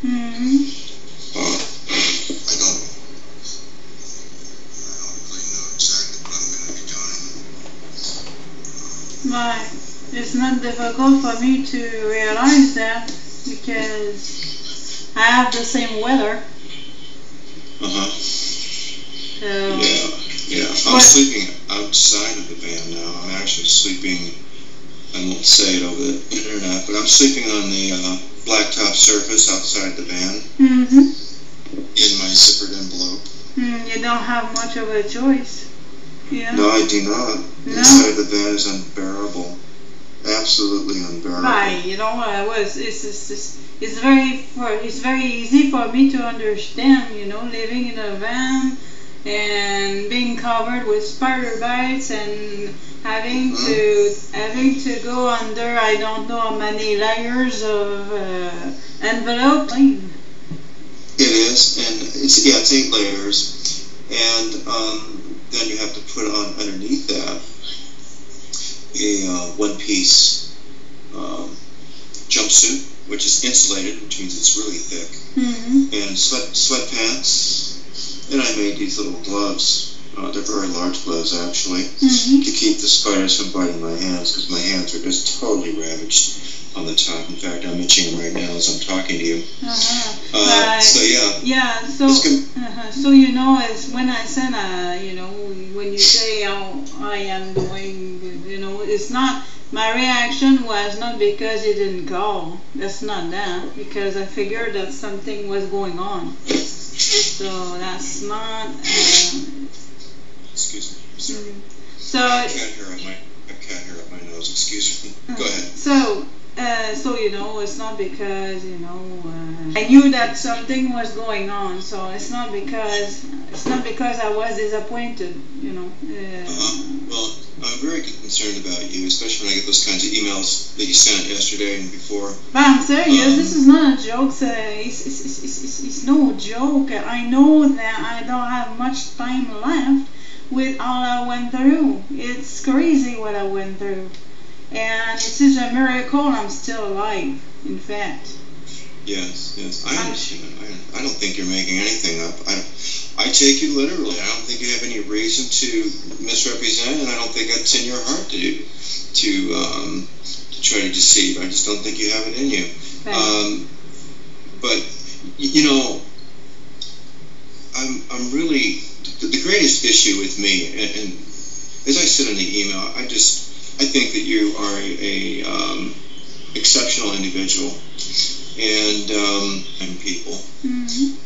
Right. It's not difficult for me to realize that because I have the same weather. Yeah. I'm sleeping outside of the van now. I'm actually sleeping. I won't say it over the internet, but I'm sleeping on the blacktop surface outside the van in my zippered envelope. You don't have much of a choice. Yeah. No, I do not. No. Inside the van is unbearable. Absolutely unbearable. Right. You know what I was? It's very easy for me to understand. You know, living in a van and being covered with spider bites and having to go under I don't know how many layers of envelope. It is, and it's, yeah, it's 8 layers, and then you have to put on underneath that a one-piece jumpsuit, which is insulated, which means it's really thick, and sweatpants. And I made these little gloves. They're very large gloves, actually, to keep the spiders from biting my hands, because my hands are just totally ravaged on the top. In fact, I'm itching right now as I'm talking to you. So yeah. Yeah. So so you know, as when I said, you know, when you say how I am doing, you know, it's not. My reaction was not because you didn't go. That's not that. Because I figured that something was going on. So that's not. Excuse me. Sorry. So I can't hear up my nose. Excuse me. Go ahead. So, you know, it's not because you know I knew that something was going on. So it's not because I was disappointed. You know. Well, I'm very concerned about you, especially when I get those kinds of emails that you sent yesterday and before. But I'm serious. This is not a joke. It's no joke. I know that I don't have much time left with all I went through. It's crazy what I went through. And it's just a miracle I'm still alive, in fact. Yes, yes. I understand. I don't think you're making anything up. I take you literally. I don't think you have any reason to misrepresent, and I don't think it's in your heart to try to deceive. I just don't think you have it in you. Right. But you know, I'm really the greatest issue with me, and as I said in the email, I think that you are a exceptional individual. And people,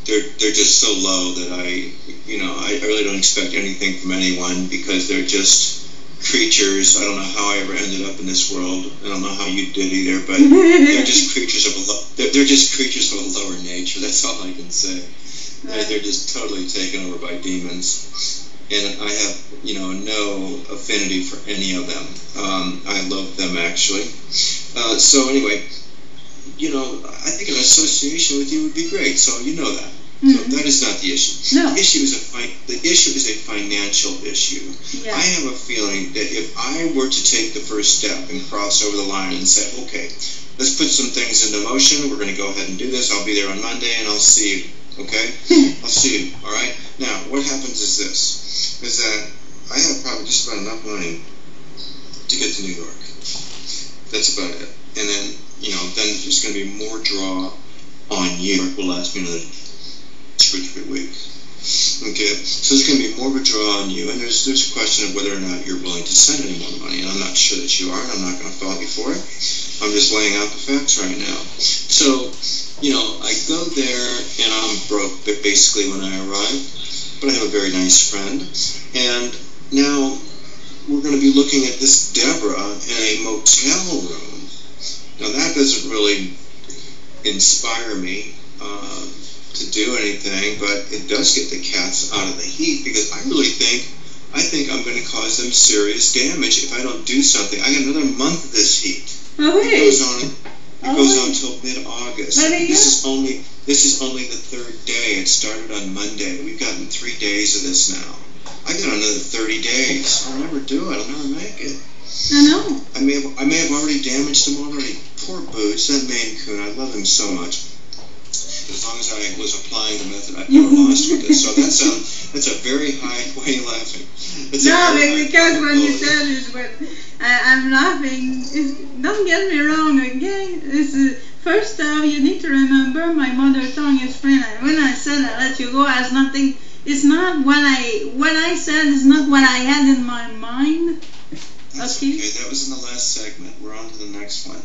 they're just so low that I really don't expect anything from anyone because they're just creatures. I don't know how I ever ended up in this world. I don't know how you did either, but they're just creatures of a lower nature. That's all I can say. Right. They're just totally taken over by demons, and I have no affinity for any of them. I love them actually. So anyway. You know, I think an association with you would be great. So you know that. So that is not the issue. No. The issue is a financial issue. Yeah. I have a feeling that if I were to take the first step and cross over the line and say, okay, let's put some things into motion. We're going to go ahead and do this. I'll be there on Monday and I'll see you. Okay, I'll see you. All right. Now, what happens is this: is that I have probably just about enough money to get to New York. That's about it. And then. Then there's going to be more draw on you. It will last me another 2 or 3 weeks. Okay, so there's going to be more of a draw on you, and there's a question of whether or not you're willing to send any more money, and I'm not sure that you are, and I'm not going to fault you for it. I'm just laying out the facts right now. So, I go there, and I'm broke basically when I arrive, but I have a very nice friend, and now we're going to be looking at this Deborah in a motel room. Now that doesn't really inspire me to do anything, but it does get the cats out of the heat because I really think I'm going to cause them serious damage if I don't do something. I got another month of this heat. It goes on till mid-August. This is only the 3rd day. It started on Monday. We've gotten 3 days of this now. I got another 30 days. I'll never do it. I'll never make it. I know. I may have already damaged them already. Poor Boots, that Maine Coon, I love him so much. as long as I was applying the method, I'd never lost with it. So that's a very high way of laughing. Because when you said it, I'm laughing. Don't get me wrong, okay? This is, first off, you need to remember my mother tongue is French. When I said I let you go, I was nothing. It's not what I said is not what I had in my mind. That's okay. That was in the last segment. We're on to the next one.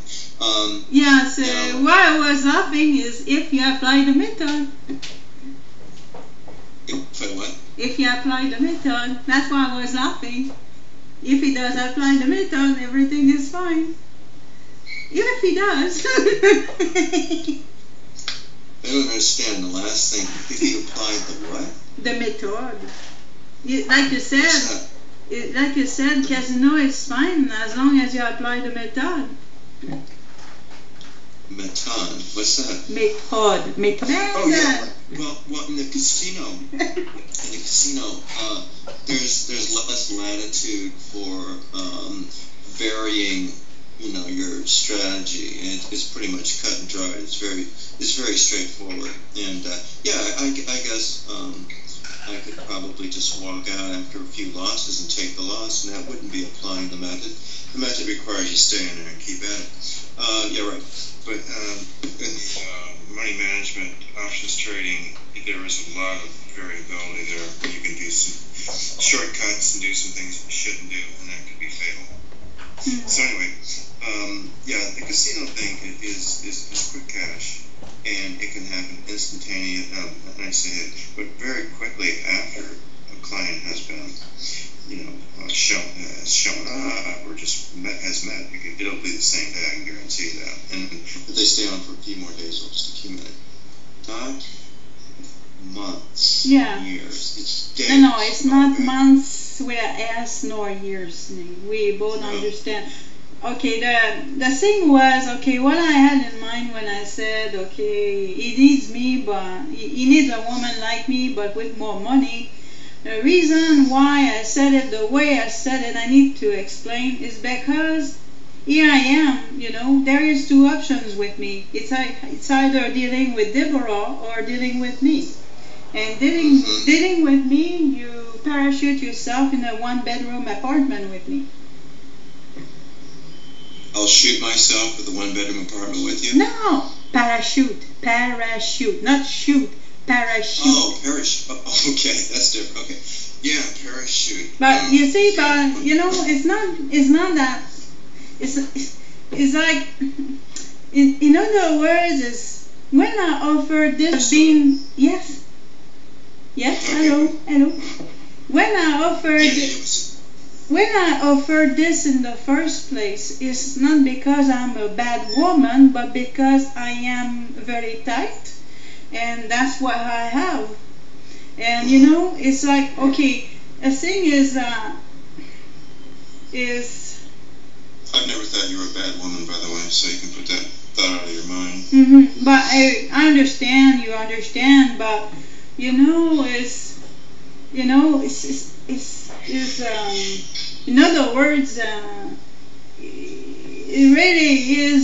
So what I was laughing is if you apply the method. If I what? If you apply the method, that's why I was laughing. If he does apply the method, everything is fine. Even if he does. I don't understand the last thing. If you applied the what? The method. Like you said. Like you said, casino is fine as long as you apply the method. Method? What's that? Method. Method. Oh, yeah. Well, in the casino, there's less latitude for varying, your strategy, and it's pretty much cut and dry. It's very straightforward, and I guess. I could probably just walk out after a few losses and take the loss, and that wouldn't be applying the method. The method requires you stay in there and keep at it. But in the money management, options trading, there is a lot of variability there. You can do some shortcuts and do some things you shouldn't do, and that could be fatal. So anyway, the casino thing is quick cash. And it can happen instantaneous, but very quickly after a client has been, shown up or just has met. It'll be the same day, I can guarantee that. And if they stay on for a few more days, it'll just accumulate. Not months, years. It's days. No, it's not months with an S nor years. We both understand. Okay, the thing was, what I had in mind when I said, he needs me, but he needs a woman like me, but with more money. The reason why I said it the way I said it, I need to explain, is because here I am, there is two options with me. It's either dealing with Deborah or dealing with me. And dealing with me, you parachute yourself in a one-bedroom apartment with me. I'll shoot myself with a one-bedroom apartment with you? No, parachute, not shoot, parachute. Oh, parachute. Okay, that's different. Okay, yeah, parachute. But you see, it's not that. It's like, in other words, is when I offered this being When I offered this in the first place, it's not because I'm a bad woman, but because I am very tight, and that's what I have. And it's like, the thing is, I've never thought you were a bad woman, by the way, so you can put that thought out of your mind. But I understand, but, in other words, it really is,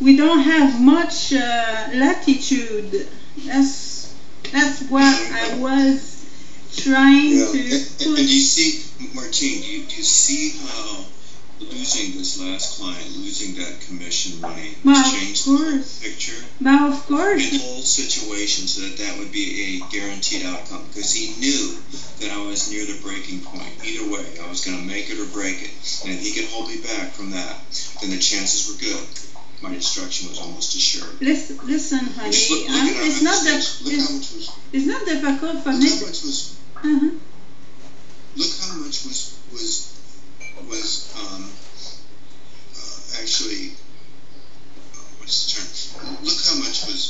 we don't have much latitude. That's what I was trying to put. And do you see, Martine, do you see how losing this last client, losing that commission money, changed the picture? Well, of course. In whole situations, that would be a guaranteed outcome, because he knew that I was near the breaking point. Either way, I was going to make it or break it. And if he could hold me back from that, then the chances were good. My destruction was almost assured. Listen, honey, it's not difficult for me. Look how much look how much was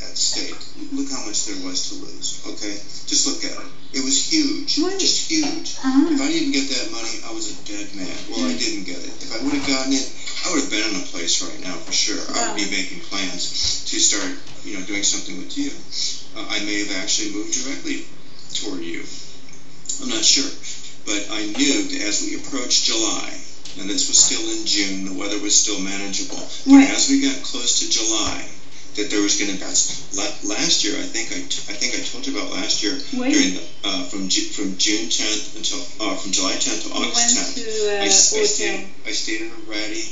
at stake. Look how much there was to lose, okay? Just look at it. It was huge, just huge. If I didn't get that money, I was a dead man. Well, I didn't get it. If I would have gotten it, I would have been in a place right now for sure. I would be making plans to start, doing something with you. I may have actually moved directly toward you. I'm not sure. But I knew that as we approached July, and this was still in June, the weather was still manageable, but as we got close to July, that there was going to pass. Last year, I think I talked about last year during the, from June 10th until from July 10th to August 10th. I stayed in a ratty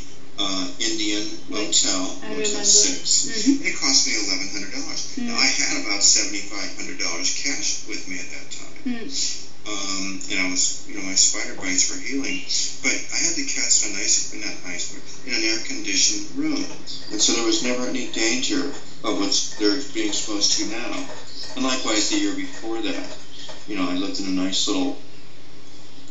Indian motel, Motel 6. Mm-hmm. It cost me $1,100. Mm. Now I had about $7,500 cash with me at that time. Mm. And I was, my spider bites were healing, but I had the cats in an air-conditioned room, and so there was never any danger of what they're being exposed to now. And likewise, the year before that, I lived in a nice little,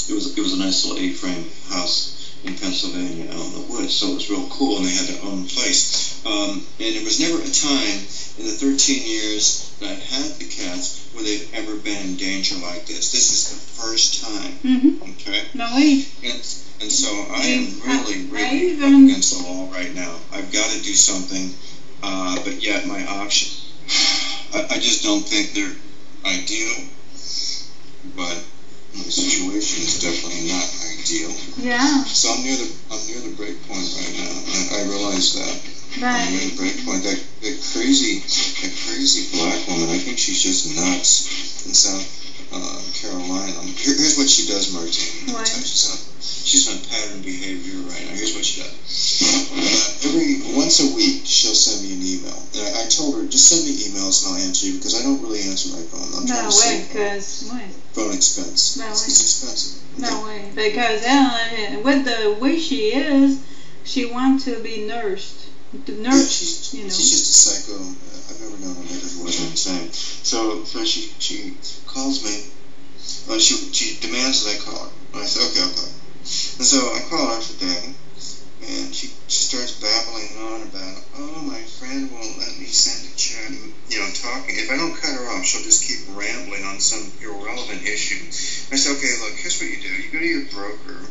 it was a nice little A-frame house in Pennsylvania out in the woods, so it was real cool, and they had their own place. And it was never a time in the 13 years that I had the cats where they've ever been in danger like this. This is the first time. Mm-hmm. Okay. No way. And so I am really, really up against the wall right now. I've got to do something, but yet my option, I just don't think they're ideal. But my situation is definitely not ideal. Yeah. So I'm near the break point right now. I realize that. But I'm at a break point. That crazy black woman, I think she's just nuts. In South Carolina. Here's what she does, Martine. What? She's on pattern behavior right now. Here's what she does. Once a week, she'll send me an email. And I told her, just send me emails and I'll answer you because I don't really answer my phone. I'm trying to save phone expense. It's expensive. Okay. No way. Because Ellen, with the way she is, she wants to be nursed. She's just a psycho. I've never known her make her voice insane. So she calls me. She demands that I call her. And I said, okay, I'll call her. And so I call her after that, and she starts babbling on about, my friend won't let me send a check. Talking. If I don't cut her off, she'll just keep rambling on some irrelevant issue. I said, okay, look, here's what you do. You go to your broker.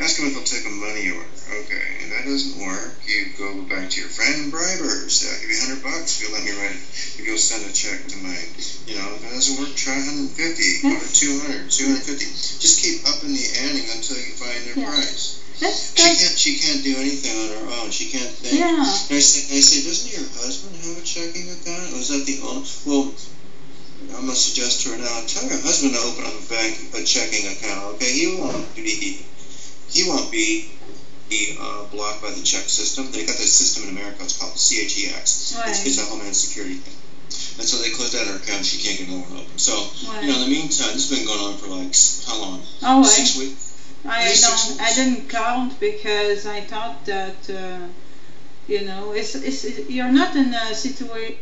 Ask him if he'll take a money order. Okay, if that doesn't work, you go back to your friend and bribe her. Say, I'll give you $100 if you'll let me write it. If you'll send a check to my, if that doesn't work, try 150, go to 200, 250. Just keep upping the ante until you find their price. She can't do anything on her own. She can't think. Yeah. And I say, doesn't your husband have a checking account? Or is that the only? Well, I'm going to suggest to her now, tell your husband to open up a checking account. Okay, he won't be blocked by the check system. They got this system in America. It's called CHEX. Right. It's a Homeland Security thing. And so they closed out her account. She can't get no one open. So, right. In the meantime, this has been going on for like how long? Oh, 6 weeks. I didn't count because I thought that it's you're not in a situation.